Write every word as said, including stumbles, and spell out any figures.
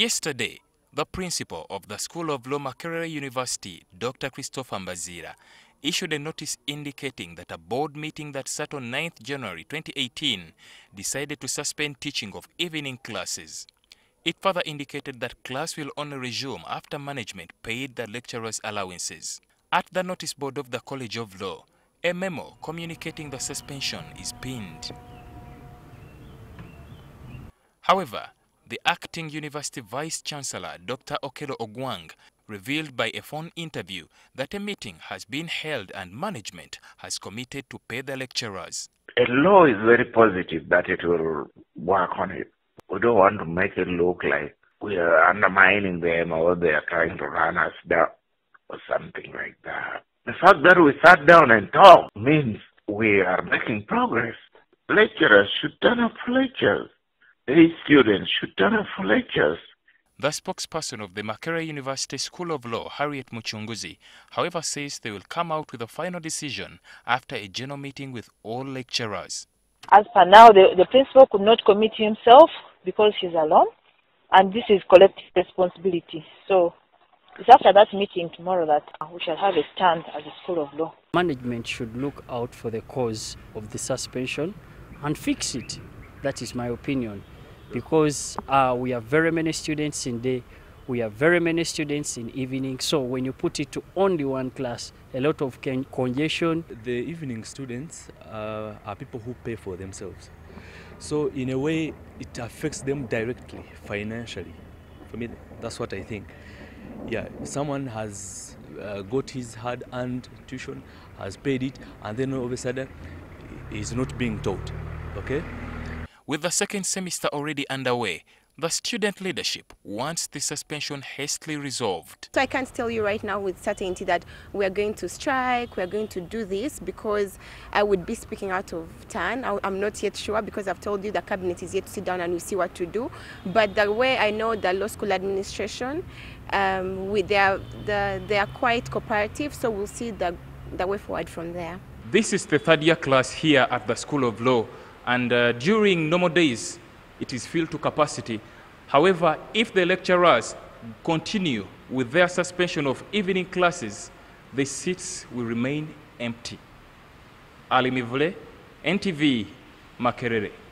Yesterday, the principal of the School of Law, Makerere University, Doctor Christopher Mbazira, issued a notice indicating that a board meeting that sat on ninth January twenty eighteen decided to suspend teaching of evening classes. It further indicated that class will only resume after management paid the lecturers' allowances. At the notice board of the College of Law, a memo communicating the suspension is pinned. However, the acting University Vice-Chancellor, Doctor Okello Ogwang, revealed by a phone interview that a meeting has been held and management has committed to pay the lecturers. A law is very positive that it will work on it. We don't want to make it look like we are undermining them or they are trying to run us down or something like that. The fact that we sat down and talked means we are making progress. Lecturers should turn up for lectures. These students should turn up for lectures. The spokesperson of the Makerere University School of Law, Harriet Muchunguzi, however, says they will come out with a final decision after a general meeting with all lecturers. As for now, the, the principal could not commit himself because he's alone, and this is collective responsibility. So it's after that meeting tomorrow that we shall have a stand at the School of Law. Management should look out for the cause of the suspension and fix it. That is my opinion. Because uh, we have very many students in day, we have very many students in evening, so when you put it to only one class, a lot of congestion. The evening students uh, are people who pay for themselves. So in a way, it affects them directly, financially. For me, that's what I think. Yeah, someone has uh, got his hard-earned tuition, has paid it, and then all of a sudden, he's not being taught, okay? With the second semester already underway, the student leadership wants the suspension hastily resolved. So I can't tell you right now with certainty that we are going to strike, we are going to do this, because I would be speaking out of turn. I'm not yet sure because I've told you the cabinet is yet to sit down and we see what to do. But the way I know the law school administration, um, with their, the, they are quite cooperative, so we'll see the, the way forward from there. This is the third year class here at the School of Law. And uh, during normal days, it is filled to capacity. However, if the lecturers continue with their suspension of evening classes, the seats will remain empty. Ali Mivule, N T V, Makerere.